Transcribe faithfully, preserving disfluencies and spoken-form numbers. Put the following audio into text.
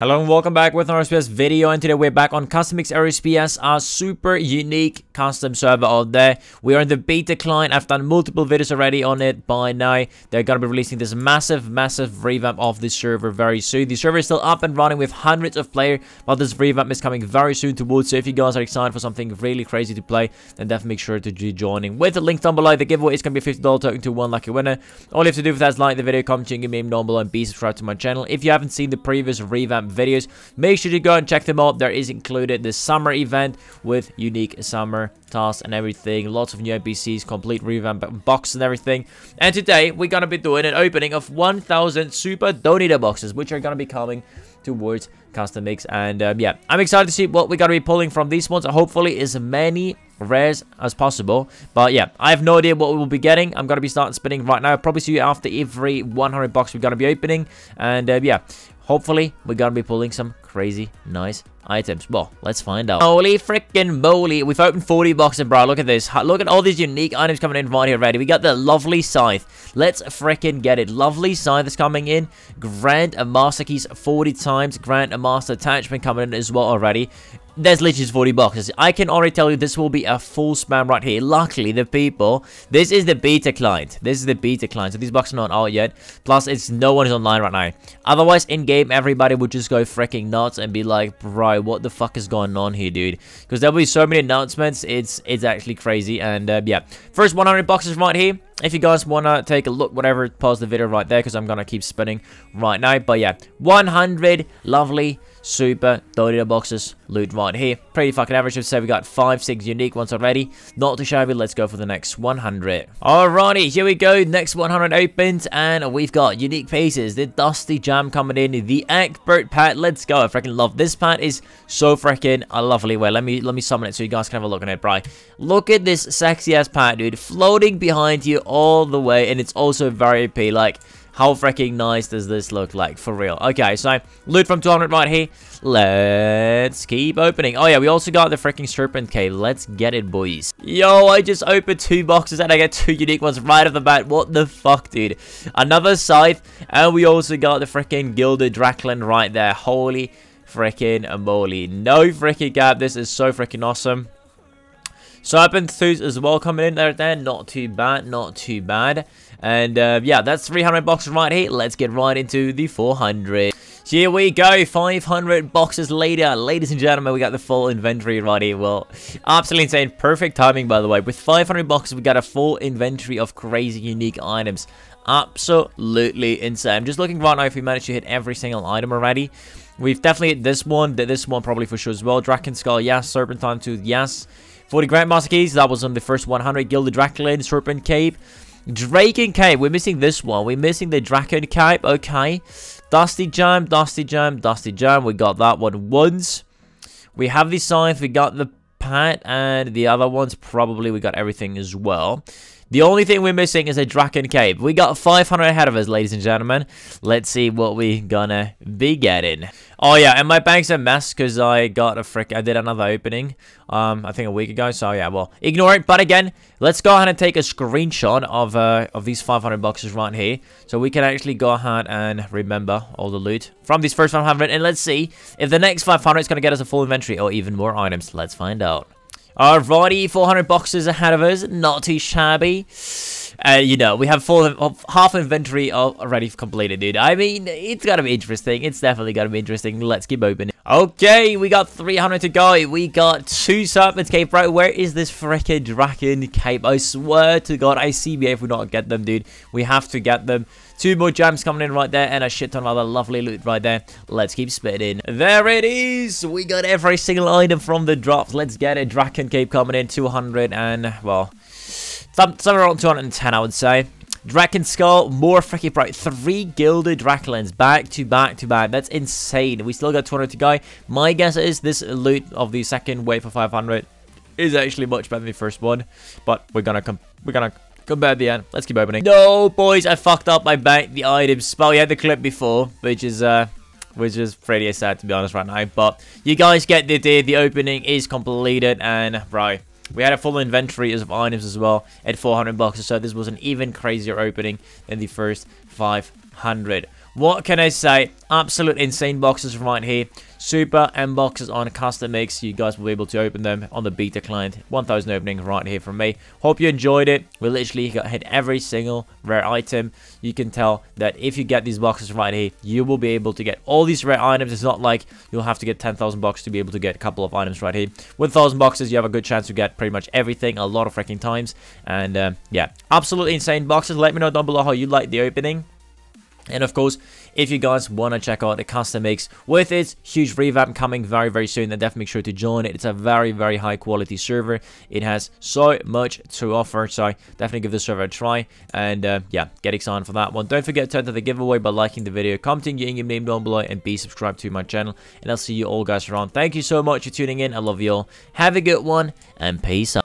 Hello and welcome back with another R S P S video, and today we're back on CustomX R S P S, our super unique custom server out there. We are in the beta client. I've done multiple videos already on it. By now they're going to be releasing this massive massive revamp of this server very soon. The server is still up and running with hundreds of players, but this revamp is coming very soon towards. So if you guys are excited for something really crazy to play, then definitely make sure to be joining with the link down below. The giveaway is going to be a fifty dollar token to one lucky winner. All you have to do for that is like the video, comment, give me a name down below, and be subscribed to my channel. If you haven't seen the previous revamp videos, make sure to go and check them out. There is included the summer event with unique summer tasks and everything, lots of new N P Cs, complete revamp box and everything. And today we're gonna be doing an opening of one thousand super donator boxes, which are gonna be coming towards CustomX. And um, yeah, I'm excited to see what we're gonna be pulling from these ones. Hopefully as many rares as possible, but yeah, I have no idea what we'll be getting. I'm gonna be starting spinning right now. I'll probably see you after every one hundred box we're gonna be opening. And um, yeah, hopefully, we're going to be pulling some crazy, nice items. Well, let's find out. Holy freaking moly. We've opened forty boxes, bro. Look at this. Look at all these unique items coming in right here already. We got the Lovely Scythe. Let's freaking get it. Lovely Scythe is coming in. Grand Master Keys forty times. Grand Master Attachment coming in as well already. There's literally forty boxes. I can already tell you this will be a full spam right here. Luckily, the people... This is the beta client. This is the beta client. So these boxes are not out yet. Plus, it's no one is online right now. Otherwise, in-game, everybody would just go freaking nuts and be like, bro, what the fuck is going on here, dude? Because there'll be so many announcements. It's it's actually crazy. And uh, yeah, first one hundred boxes right here. If you guys want to take a look, whatever, pause the video right there because I'm going to keep spinning right now. But yeah, one hundred lovely super donator boxes loot right here. Pretty fucking average. I'd say we got five, six unique ones already. Not too shabby. Let's go for the next one hundred. Alrighty, here we go. Next one hundred opens, and we've got unique pieces. The Dusty Jam coming in. The Ekbert Pat. Let's go. I freaking love this pat. Is so freaking a lovely way. Let me let me summon it so you guys can have a look at it, bro. Look at this sexy ass pat, dude, floating behind you all the way, and it's also very O P. Like, how freaking nice does this look like, for real? Okay, so loot from two hundred right here. Let's keep opening. Oh yeah, we also got the freaking Serpent K. Let's get it, boys. Yo, I just opened two boxes and I get two unique ones right off the bat. What the fuck, dude? Another Scythe, and we also got the freaking Gilded Draculin right there. Holy freaking moly. No freaking gap. This is so freaking awesome. Serpent Tooth as well coming in there, there. Not too bad, not too bad. And uh, yeah, that's three hundred boxes right here. Let's get right into the four hundred. Here we go, five hundred boxes later. Ladies and gentlemen, we got the full inventory right here. Well, absolutely insane. Perfect timing, by the way. With five hundred boxes, we got a full inventory of crazy unique items. Absolutely insane. I'm just looking right now if we managed to hit every single item already. We've definitely hit this one. This one probably for sure as well. Drakenskull, yes. Serpent Tooth, yes. forty Grand Master Keys, that was on the first one hundred. Gilded Draculin, Serpent Cape. Draken Cape, we're missing this one. We're missing the Draken Cape, okay. Dusty Jam, Dusty Jam, Dusty Jam. We got that one once. We have the Scythe, we got the Pat, and the other ones probably we got everything as well. The only thing we're missing is a Draken Cape. We got five hundred ahead of us, ladies and gentlemen. Let's see what we're gonna be getting. Oh yeah, and my bank's a mess because I got a frick. I did another opening, um, I think a week ago. So yeah, well, ignore it. But again, let's go ahead and take a screenshot of uh, of these five hundred boxes right here, so we can actually go ahead and remember all the loot from these first one hundred. And let's see if the next five hundred is gonna get us a full inventory or even more items. Let's find out. Alrighty, four hundred boxes ahead of us, not too shabby. Uh, you know, we have full, half inventory already completed, dude. I mean, it's gonna be interesting. It's definitely gonna be interesting. Let's keep opening. Okay, we got three hundred to go. We got two Serpent Cape, right? Where is this freaking Draken Cape? I swear to God, I C B A if we don't get them, dude. We have to get them. Two more gems coming in right there, and a shit ton of other lovely loot right there. Let's keep spinning. There it is. We got every single item from the drops. Let's get a Draken Cape coming in. two hundred and, well, somewhere around two hundred ten, I would say. Drakenskull, more freaking bright. Three Gilded Draculins, back to back to back. That's insane. We still got two hundred to go. My guess is this loot of the second wave for five hundred is actually much better than the first one, but we're gonna come. We're gonna. Come back at the end. Let's keep opening. No, boys, I fucked up. I banked the item spell. You had the clip before, which is uh, which is pretty sad to be honest right now. But you guys get the idea. The opening is completed, and bro, we had a full inventory of items as well at four hundred boxes. So this was an even crazier opening than the first five hundred. What can I say? Absolute insane boxes from right here. Super M boxes on CustomX. You guys will be able to open them on the beta client. one thousand openings right here from me. Hope you enjoyed it. We literally got hit every single rare item. You can tell that if you get these boxes right here, you will be able to get all these rare items. It's not like you'll have to get ten thousand bucks to be able to get a couple of items right here. With one thousand boxes, you have a good chance to get pretty much everything a lot of freaking times. And um, yeah, absolutely insane boxes. Let me know down below how you like the opening. And of course, if you guys want to check out the CustomX with its huge revamp coming very, very soon, then definitely make sure to join it. It's a very, very high quality server. It has so much to offer, so definitely give the server a try. And uh, yeah, get excited for that one. Don't forget to enter the giveaway by liking the video, commenting your in-game name down below, and be subscribed to my channel. And I'll see you all guys around. Thank you so much for tuning in. I love you all. Have a good one, and peace out.